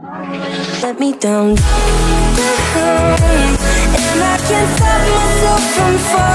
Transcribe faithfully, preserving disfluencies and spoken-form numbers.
Let me down, down, and I can't stop myself from falling.